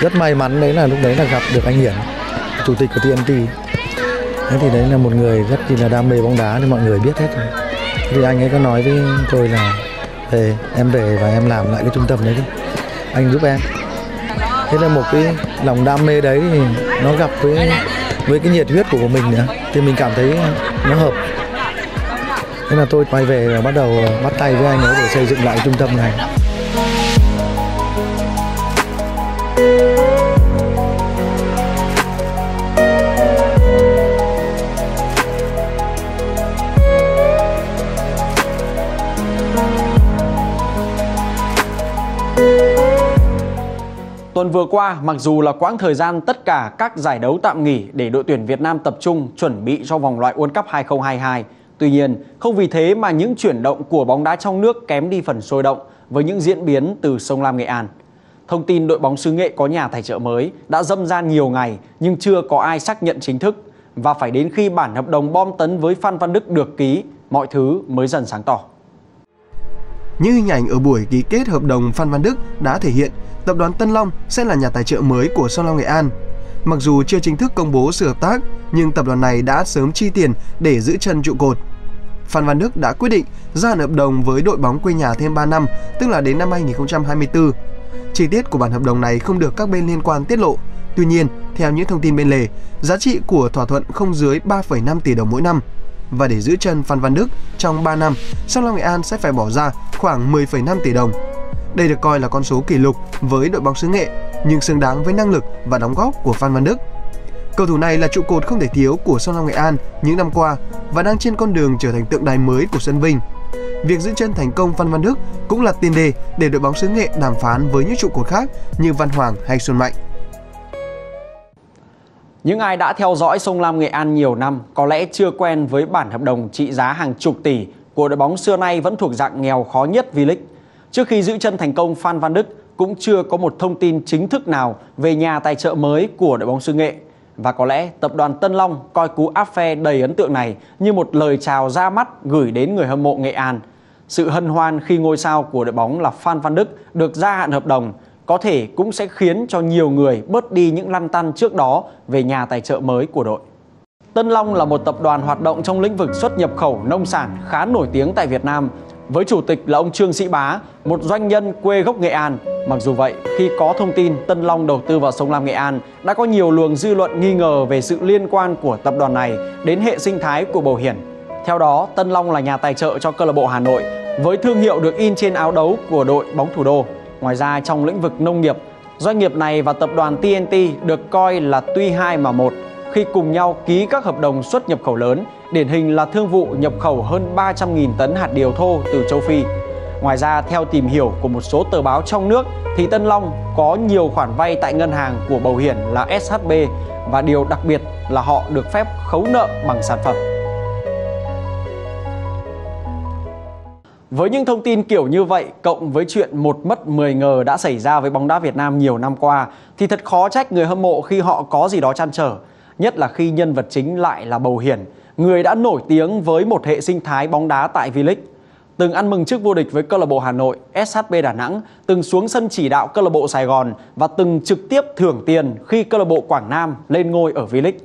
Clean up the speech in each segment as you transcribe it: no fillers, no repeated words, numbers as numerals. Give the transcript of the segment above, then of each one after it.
Rất may mắn đấy là lúc đấy là gặp được anh Hiển, chủ tịch của T&T. Thế thì đấy là một người rất là đam mê bóng đá thì mọi người biết hết rồi. Thì anh ấy có nói với tôi là về và em làm lại cái trung tâm đấy đi, anh giúp em. Thế là một cái lòng đam mê đấy thì nó gặp với cái nhiệt huyết của mình nữa, thì mình cảm thấy nó hợp. Thế là tôi quay về và bắt đầu bắt tay với anh ấy để xây dựng lại trung tâm này. Tuần vừa qua, mặc dù là quãng thời gian tất cả các giải đấu tạm nghỉ để đội tuyển Việt Nam tập trung chuẩn bị cho vòng loại World Cup 2022, tuy nhiên, không vì thế mà những chuyển động của bóng đá trong nước kém đi phần sôi động với những diễn biến từ Sông Lam Nghệ An. Thông tin đội bóng xứ Nghệ có nhà tài trợ mới đã râm ran nhiều ngày nhưng chưa có ai xác nhận chính thức, và phải đến khi bản hợp đồng bom tấn với Phan Văn Đức được ký, mọi thứ mới dần sáng tỏ. Như hình ảnh ở buổi ký kết hợp đồng Phan Văn Đức đã thể hiện, Tập đoàn Tân Long sẽ là nhà tài trợ mới của Sông Lam Nghệ An. Mặc dù chưa chính thức công bố sự hợp tác, nhưng tập đoàn này đã sớm chi tiền để giữ chân trụ cột. Phan Văn Đức đã quyết định gia hạn hợp đồng với đội bóng quê nhà thêm 3 năm, tức là đến năm 2024. Chi tiết của bản hợp đồng này không được các bên liên quan tiết lộ. Tuy nhiên, theo những thông tin bên lề, giá trị của thỏa thuận không dưới 3,5 tỷ đồng mỗi năm. Và để giữ chân Phan Văn Đức trong 3 năm, Sông Lam Nghệ An sẽ phải bỏ ra khoảng 10,5 tỷ đồng. Đây được coi là con số kỷ lục với đội bóng xứ Nghệ, nhưng xứng đáng với năng lực và đóng góp của Phan Văn Đức. Cầu thủ này là trụ cột không thể thiếu của Sông Lam Nghệ An những năm qua và đang trên con đường trở thành tượng đài mới của sân Vinh. Việc giữ chân thành công Phan Văn Đức cũng là tiền đề để đội bóng xứ Nghệ đàm phán với những trụ cột khác như Văn Hoàng hay Xuân Mạnh. Những ai đã theo dõi Sông Lam Nghệ An nhiều năm có lẽ chưa quen với bản hợp đồng trị giá hàng chục tỷ của đội bóng xưa nay vẫn thuộc dạng nghèo khó nhất V-League. Trước khi giữ chân thành công Phan Văn Đức cũng chưa có một thông tin chính thức nào về nhà tài trợ mới của đội bóng xứ Nghệ. Và có lẽ tập đoàn Tân Long coi cú áp phe đầy ấn tượng này như một lời chào ra mắt gửi đến người hâm mộ Nghệ An. Sự hân hoan khi ngôi sao của đội bóng là Phan Văn Đức được gia hạn hợp đồng có thể cũng sẽ khiến cho nhiều người bớt đi những lăn tăn trước đó về nhà tài trợ mới của đội. Tân Long là một tập đoàn hoạt động trong lĩnh vực xuất nhập khẩu nông sản khá nổi tiếng tại Việt Nam, với chủ tịch là ông Trương Sĩ Bá, một doanh nhân quê gốc Nghệ An. Mặc dù vậy, khi có thông tin Tân Long đầu tư vào Sông Lam Nghệ An, đã có nhiều luồng dư luận nghi ngờ về sự liên quan của tập đoàn này đến hệ sinh thái của Bầu Hiển. Theo đó, Tân Long là nhà tài trợ cho câu lạc bộ Hà Nội với thương hiệu được in trên áo đấu của đội bóng thủ đô. Ngoài ra, trong lĩnh vực nông nghiệp, doanh nghiệp này và tập đoàn T&T được coi là tuy hai mà một khi cùng nhau ký các hợp đồng xuất nhập khẩu lớn, điển hình là thương vụ nhập khẩu hơn 300.000 tấn hạt điều thô từ châu Phi. Ngoài ra, theo tìm hiểu của một số tờ báo trong nước thì Tân Long có nhiều khoản vay tại ngân hàng của Bầu Hiển là SHB, và điều đặc biệt là họ được phép khấu nợ bằng sản phẩm. Với những thông tin kiểu như vậy, cộng với chuyện một mất 10 ngờ đã xảy ra với bóng đá Việt Nam nhiều năm qua, thì thật khó trách người hâm mộ khi họ có gì đó trăn trở. Nhất là khi nhân vật chính lại là Bầu Hiển, người đã nổi tiếng với một hệ sinh thái bóng đá tại V-League. Từng ăn mừng chức vô địch với câu lạc bộ Hà Nội, SHB Đà Nẵng, từng xuống sân chỉ đạo câu lạc bộ Sài Gòn và từng trực tiếp thưởng tiền khi câu lạc bộ Quảng Nam lên ngôi ở V-League.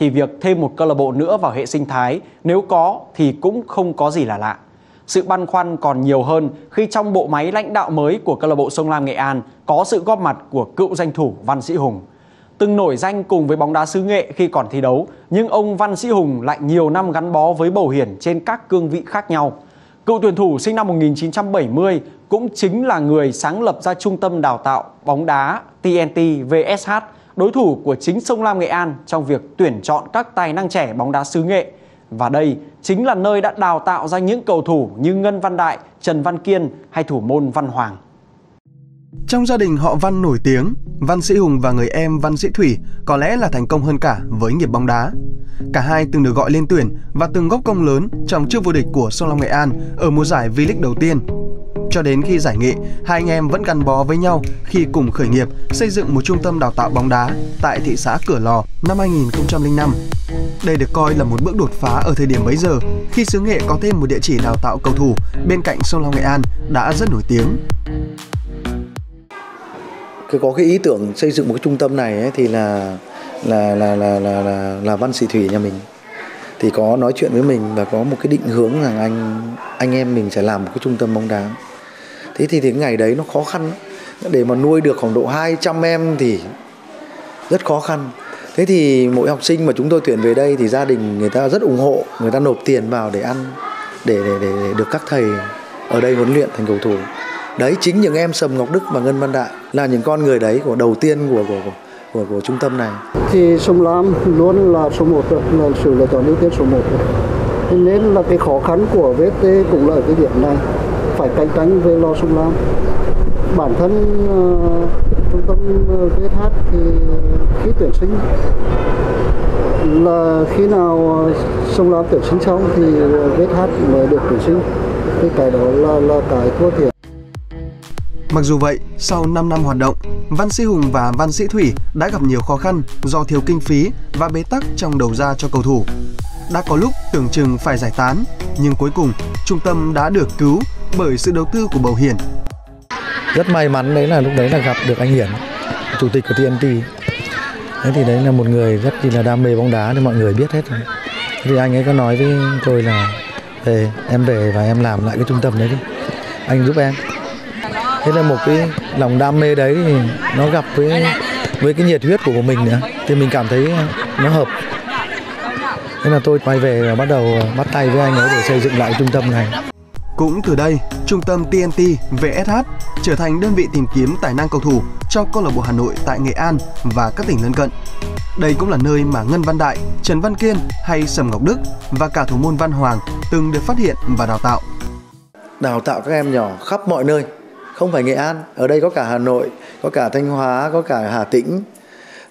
Thì việc thêm một câu lạc bộ nữa vào hệ sinh thái, nếu có thì cũng không có gì là lạ. Sự băn khoăn còn nhiều hơn khi trong bộ máy lãnh đạo mới của câu lạc bộ Sông Lam Nghệ An có sự góp mặt của cựu danh thủ Văn Sĩ Hùng. Từng nổi danh cùng với bóng đá xứ Nghệ khi còn thi đấu, nhưng ông Văn Sĩ Hùng lại nhiều năm gắn bó với Bầu Hiển trên các cương vị khác nhau. Cựu tuyển thủ sinh năm 1970 cũng chính là người sáng lập ra trung tâm đào tạo bóng đá T&T VSH, đối thủ của chính Sông Lam Nghệ An trong việc tuyển chọn các tài năng trẻ bóng đá xứ Nghệ. Và đây chính là nơi đã đào tạo ra những cầu thủ như Ngân Văn Đại, Trần Văn Kiên hay thủ môn Văn Hoàng. Trong gia đình họ Văn nổi tiếng, Văn Sĩ Hùng và người em Văn Sĩ Thủy có lẽ là thành công hơn cả với nghiệp bóng đá. Cả hai từng được gọi lên tuyển và từng góp công lớn trong chức vô địch của Sông Lam Nghệ An ở mùa giải V-League đầu tiên. Cho đến khi giải Nghệ, hai anh em vẫn gắn bó với nhau khi cùng khởi nghiệp xây dựng một trung tâm đào tạo bóng đá tại thị xã Cửa Lò năm 2005. Đây được coi là một bước đột phá ở thời điểm bấy giờ khi xứ Nghệ có thêm một địa chỉ đào tạo cầu thủ bên cạnh Sông Lam Nghệ An đã rất nổi tiếng. Cứ có cái ý tưởng xây dựng một cái trung tâm này ấy, thì là Văn Sĩ Thủy nhà mình thì có nói chuyện với mình và có một cái định hướng rằng anh em mình sẽ làm một cái trung tâm bóng đá. Thế thì cái ngày đấy nó khó khăn lắm. Để mà nuôi được khoảng độ 200 em thì rất khó khăn. Thế thì mỗi học sinh mà chúng tôi tuyển về đây thì gia đình người ta rất ủng hộ, người ta nộp tiền vào để ăn, để được các thầy ở đây huấn luyện thành cầu thủ. Đấy, chính những em Sầm Ngọc Đức và Ngân Văn Đại là những con người đấy của đầu tiên của trung tâm này. Thì Sông Lam luôn là số 1, là sự lựa chọn ưu tiên số 1. Nên là cái khó khăn của VT cũng là ở cái điểm này, phải cạnh tranh với lo Sông Lam. Bản thân trung tâm VSH thì khi tuyển sinh là khi nào Sông Lam tuyển sinh xong thì VSH mới được tuyển sinh. Cái đó là cái thua thiệt. Mặc dù vậy, sau 5 năm hoạt động, Văn Sĩ Hùng và Văn Sĩ Thủy đã gặp nhiều khó khăn do thiếu kinh phí và bế tắc trong đầu ra cho cầu thủ. Đã có lúc tưởng chừng phải giải tán, nhưng cuối cùng trung tâm đã được cứu bởi sự đầu tư của Bầu Hiển. Rất may mắn đấy là lúc đấy là gặp được anh Hiển, chủ tịch của T&T. Thế thì đấy là một người rất là đam mê bóng đá thì mọi người biết hết rồi. Thì anh ấy có nói với tôi là về và em làm lại cái trung tâm đấy đi, anh giúp em. Thế là một cái lòng đam mê đấy thì nó gặp với cái nhiệt huyết của mình nữa, thì mình cảm thấy nó hợp. Thế là tôi quay về và bắt đầu bắt tay với anh ấy để xây dựng lại trung tâm này. Cũng từ đây, trung tâm T&T VSH trở thành đơn vị tìm kiếm tài năng cầu thủ cho câu lạc bộ Hà Nội tại Nghệ An và các tỉnh lân cận. Đây cũng là nơi mà Ngân Văn Đại, Trần Văn Kiên hay Sầm Ngọc Đức và cả thủ môn Văn Hoàng từng được phát hiện và đào tạo. Đào tạo các em nhỏ khắp mọi nơi, không phải Nghệ An, ở đây có cả Hà Nội, có cả Thanh Hóa, có cả Hà Tĩnh.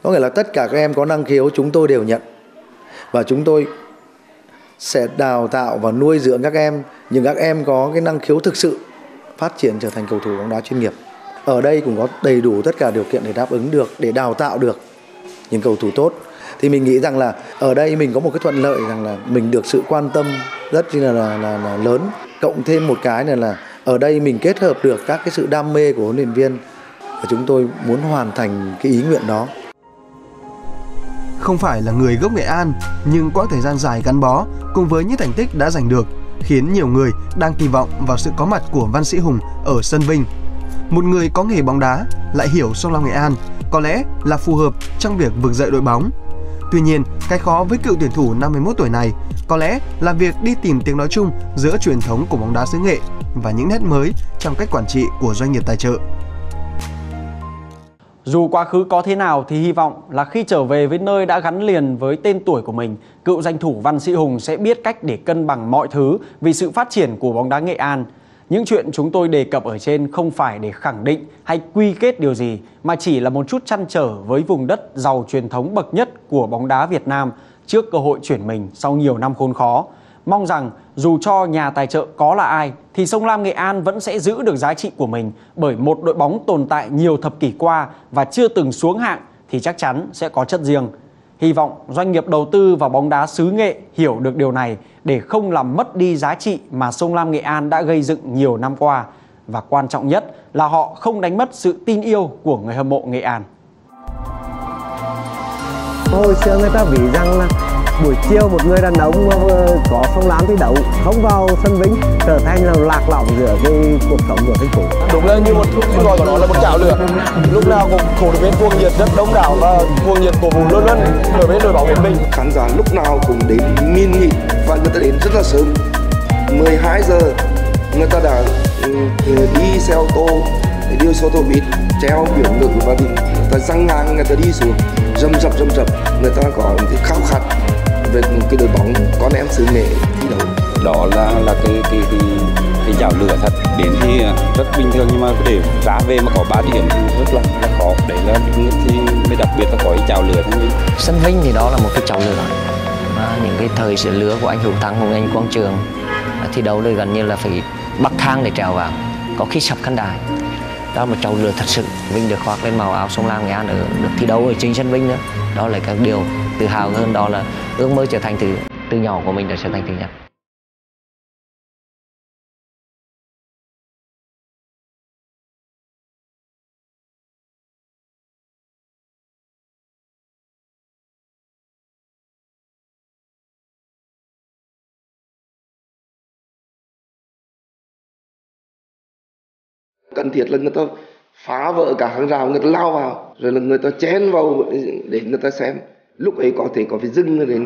Có nghĩa là tất cả các em có năng khiếu chúng tôi đều nhận. Và chúng tôi sẽ đào tạo và nuôi dưỡng các em, nhưng các em có cái năng khiếu thực sự phát triển trở thành cầu thủ bóng đá chuyên nghiệp. Ở đây cũng có đầy đủ tất cả điều kiện để đáp ứng được, để đào tạo được những cầu thủ tốt. Thì mình nghĩ rằng là ở đây mình có một cái thuận lợi rằng là mình được sự quan tâm rất là lớn. Cộng thêm một cái là ở đây mình kết hợp được các cái sự đam mê của huấn luyện viên và chúng tôi muốn hoàn thành cái ý nguyện đó. Không phải là người gốc Nghệ An, nhưng quãng thời gian dài gắn bó cùng với những thành tích đã giành được khiến nhiều người đang kỳ vọng vào sự có mặt của Văn Sĩ Hùng ở sân Vinh. Một người có nghề bóng đá lại hiểu Sông Lam Nghệ An có lẽ là phù hợp trong việc vực dậy đội bóng. Tuy nhiên, cái khó với cựu tuyển thủ 51 tuổi này có lẽ là việc đi tìm tiếng nói chung giữa truyền thống của bóng đá xứ Nghệ và những nét mới trong cách quản trị của doanh nghiệp tài trợ. Dù quá khứ có thế nào thì hy vọng là khi trở về với nơi đã gắn liền với tên tuổi của mình, cựu danh thủ Văn Sĩ Hùng sẽ biết cách để cân bằng mọi thứ vì sự phát triển của bóng đá Nghệ An. Những chuyện chúng tôi đề cập ở trên không phải để khẳng định hay quy kết điều gì, mà chỉ là một chút trăn trở với vùng đất giàu truyền thống bậc nhất của bóng đá Việt Nam trước cơ hội chuyển mình sau nhiều năm khốn khó. Mong rằng dù cho nhà tài trợ có là ai thì Sông Lam Nghệ An vẫn sẽ giữ được giá trị của mình, bởi một đội bóng tồn tại nhiều thập kỷ qua và chưa từng xuống hạng thì chắc chắn sẽ có chất riêng. Hy vọng doanh nghiệp đầu tư vào bóng đá xứ Nghệ hiểu được điều này để không làm mất đi giá trị mà Sông Lam Nghệ An đã gây dựng nhiều năm qua. Và quan trọng nhất là họ không đánh mất sự tin yêu của người hâm mộ Nghệ An. Hồi xưa người ta nghĩ rằng là buổi chiều một người đàn ông có phong lám thi đấu không vào sân Vĩnh trở thành là lạc lõng giữa cái cuộc sống của thành phố. Đúng là như một cái gọi của nó là một chảo lửa, lúc nào cũng cổ động viên cuồng nhiệt rất đông đảo và cuồng nhiệt cổ vũ luôn luôn ở bên đội bóng Việt Minh. Khán giả lúc nào cũng đến min nghị và người ta đến rất là sớm, 12 giờ người ta đã đi xe ô tô để đưa xe ô tô bít treo biểu tượng và người ta răng ngang, người ta đi xuống rầm rập, người ta có một cái khao khát về cái đội bóng con em xứ Nghệ thi đấu. Đó là cái chảo lửa thật. Đến thì rất bình thường, nhưng mà để ra về mà có 3 điểm thì rất là khó. Đấy là thì mới đặc biệt là có cái chảo lửa thôi. Sân Vinh thì đó là một cái chảo lửa. Những cái thời sự lửa của anh Hữu Thắng cùng anh Quang Trường thi đấu đây gần như là phải bậc thang để trèo vào, có khi sập khán đài. Đó là một chảo lửa thật sự. Vinh được khoác lên màu áo Sông Lam Nghệ An được thi đấu ở chính sân Vinh nữa. Đó là các điều tự hào hơn, đó là ước mơ trở thành từ nhỏ của mình đã trở thành từ nhỏ. cần thiết là người ta phá vỡ cả hàng rào, người ta lao vào, rồi là người ta chén vào để người ta xem. Lúc ấy có thể có phải dừng đến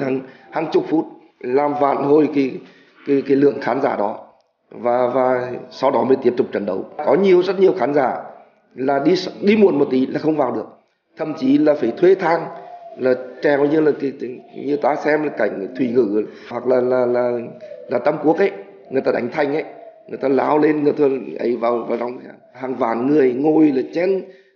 hàng chục phút, làm vạn hồi cái lượng khán giả đó, và sau đó mới tiếp tục trận đấu. Có rất nhiều khán giả là đi muộn một tí là không vào được, thậm chí là phải thuê thang, là trèo như là như ta xem là cảnh Thủy Ngữ hoặc là Tam Quốc ấy, người ta đánh Thanh ấy, người ta lao lên, người ta ấy vào trong hàng vạn người ngồi là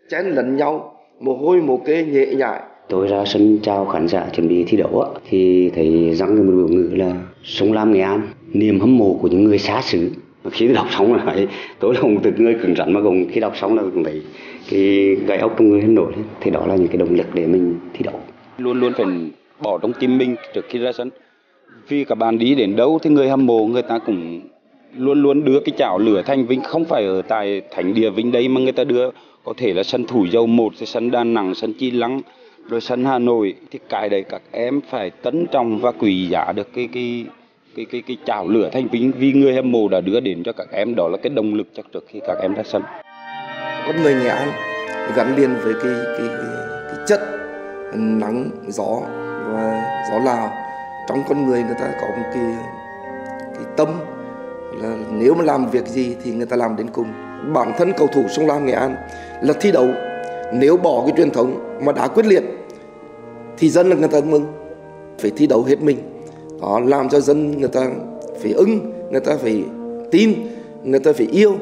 chén lẫn nhau, mồ hôi mồ kê nhễ nhại. Tôi ra sân chào khán giả chuẩn bị thi đấu thì thấy rằng một biểu ngữ là Sông Lam Nghệ An, niềm hâm mộ của những người xá xứ. Khi đọc xong là tối lòng từ người cứng rắn, mà cùng khi đọc xong là cũng thấy cái gai ốc trong người hân nổi lên. Thì đó là những cái động lực để mình thi đấu. Luôn luôn phải bỏ trong tim mình trước khi ra sân. Vì các bạn đi đến đâu thì người hâm mộ người ta cũng luôn luôn đưa cái chảo lửa Thanh Vinh, không phải ở tại thánh địa Vinh đây mà người ta đưa có thể là sân Thủ Dầu Một, sân Đà Nẵng, sân Chi Lăng, rồi sân Hà Nội. Thì cái đấy các em phải tấn trọng và quý giá được cái chảo lửa Thanh Vinh, vì người hâm mộ đã đưa đến cho các em, đó là cái động lực chắc trước khi các em ra sân. Con người Nghệ An gắn liền với cái chất nắng gió và gió Lào. Trong con người, người ta có một cái tâm là nếu mà làm việc gì thì người ta làm đến cùng. Bản thân cầu thủ Sông Lam Nghệ An là thi đấu, nếu bỏ cái truyền thống mà đá quyết liệt thì dân là người ta mừng, phải thi đấu hết mình. Đó, làm cho dân người ta phải ưng, người ta phải tin, người ta phải yêu.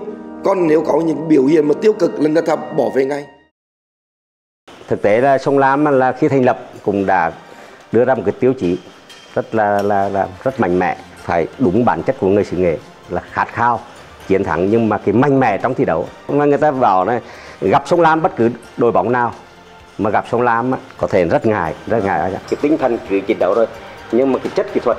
Còn nếu có những biểu hiện mà tiêu cực là người ta bỏ về ngay. Thực tế là Sông Lam là khi thành lập cũng đã đưa ra một cái tiêu chí rất là rất mạnh mẽ, phải đúng bản chất của người xứ nghệ là khát khao chiến thắng nhưng mà cái mạnh mẽ trong thi đấu. Mà người ta bảo là gặp Sông Lam, bất cứ đội bóng nào mà gặp Sông Lam có thể rất ngại. Cái tinh thần cứ chiến đấu rồi, nhưng mà cái chất kỹ thuật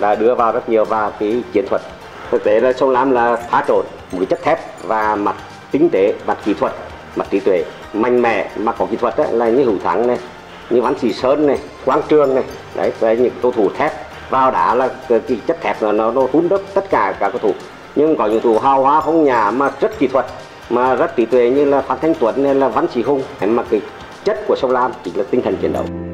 đã đưa vào rất nhiều, và cái chiến thuật. Thực tế là Sông Lam là phá trộn một cái chất thép, và mặt tinh tế, mặt kỹ thuật, mặt trí tuệ. Mạnh mẽ mà có kỹ thuật ấy, là như Hữu Thắng này, như Văn Sỹ Sơn này, Quang Trường này, đấy là những cầu thủ thép. Vào đá là cái chất thép nó hút đất tất cả các cầu thủ. Nhưng có những thủ hào hoa không nhà mà rất kỹ thuật, mà rất trí tuệ như là Phan Thanh Tuấn hay là Văn Sĩ Hùng. Mà cái chất của Sông Lam chính là tinh thần chiến đấu.